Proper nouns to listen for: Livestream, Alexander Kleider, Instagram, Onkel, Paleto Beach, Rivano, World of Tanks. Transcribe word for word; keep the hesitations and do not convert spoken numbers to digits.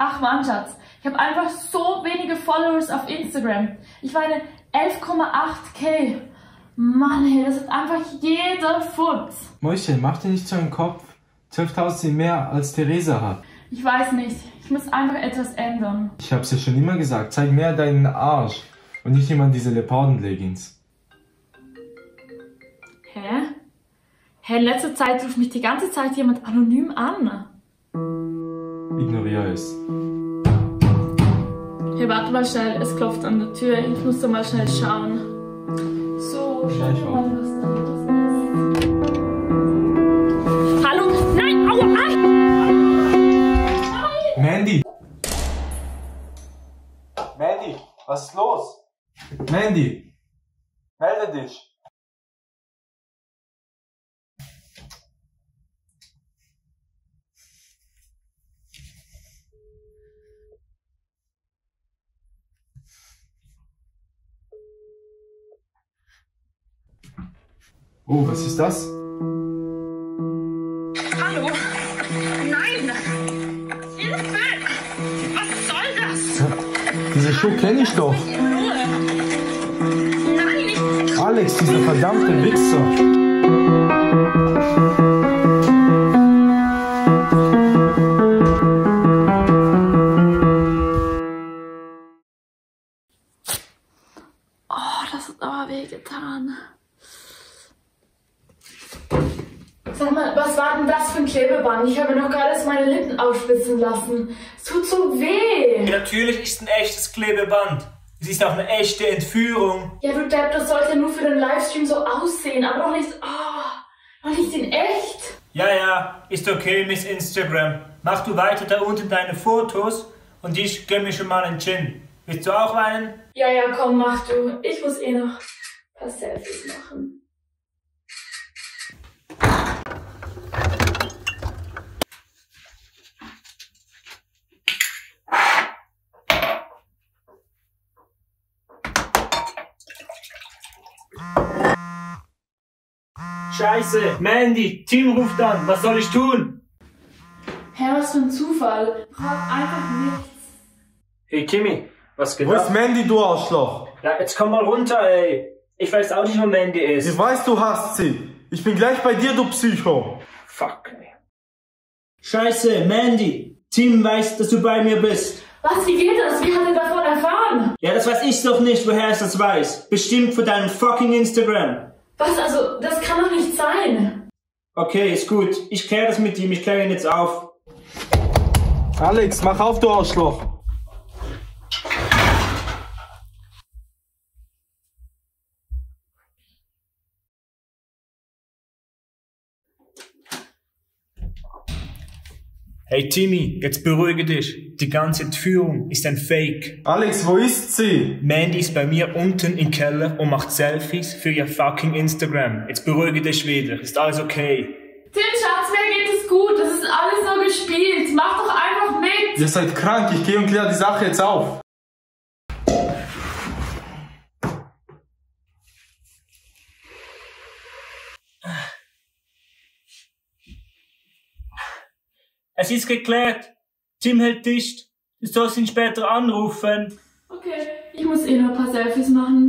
Ach Mann, Schatz, ich habe einfach so wenige Followers auf Instagram. Ich meine, elf Komma acht K. Mann, ey, das ist einfach jeder Futz. Mäuschen, mach dir nicht so einen Kopf. zwölftausend sind mehr, als Theresa hat. Ich weiß nicht. Ich muss einfach etwas ändern. Ich hab's ja schon immer gesagt. Zeig mehr deinen Arsch. Und nicht immer diese Leoparden-Leggings. Hä? Hä, in letzter Zeit ruft mich die ganze Zeit jemand anonym an. Ignoriere es. Hey, warte mal schnell. Es klopft an der Tür. Ich muss da mal schnell schauen. So, schau mal, was da ist. Hallo? Nein! Aua! Nein! Mandy! Mandy, was ist los? Mandy! Melde dich! Oh, was ist das? Hallo? Nein! Hilfe! Was soll das? Diese Show kenne ich doch! Nein, nicht! Alex, dieser verdammte Wichser! Oh, das hat aber wehgetan. Sag mal, was war denn das für ein Klebeband? Ich habe noch gar nicht meine Lippen aufspitzen lassen. Es tut so weh. Ja, natürlich ist ein echtes Klebeband. Es ist auch eine echte Entführung. Ja, du Depp, das sollte nur für den Livestream so aussehen, aber doch nicht, oh, doch nicht in echt. Ja, ja, ist okay, Miss Instagram. Mach du weiter da unten deine Fotos und ich gönn mir schon mal einen Gin. Willst du auch einen? Ja, ja, komm, mach du. Ich muss eh noch ein paar Selfies machen. Scheiße, Mandy, Tim ruft an, was soll ich tun? Hä, was für ein Zufall, braucht einfach nichts. Hey Kimi, was geht ab? Wo ist Mandy, du Arschloch? Ja, jetzt komm mal runter, ey. Ich weiß auch nicht, wo Mandy ist. Ich weiß, du hasst sie. Ich bin gleich bei dir, du Psycho. Fuck, ey. Scheiße, Mandy, Tim weiß, dass du bei mir bist. Was, wie geht das? Wie hat er davon erfahren? Ja, das weiß ich doch nicht, woher es das weiß. Bestimmt von deinem fucking Instagram. Was, also, das kann doch nicht sein. Okay, ist gut. Ich kläre das mit ihm. Ich kläre ihn jetzt auf. Alex, mach auf, du Arschloch. Hey Timmy, jetzt beruhige dich. Die ganze Entführung ist ein Fake. Alex, wo ist sie? Mandy ist bei mir unten im Keller und macht Selfies für ihr fucking Instagram. Jetzt beruhige dich wieder. Ist alles okay? Tim, Schatz, mir geht es gut. Das ist alles nur gespielt. Mach doch einfach mit. Ihr seid krank. Ich gehe und kläre die Sache jetzt auf. Es ist geklärt. Tim hält dicht. Du sollst ihn später anrufen. Okay, ich muss eh noch ein paar Selfies machen.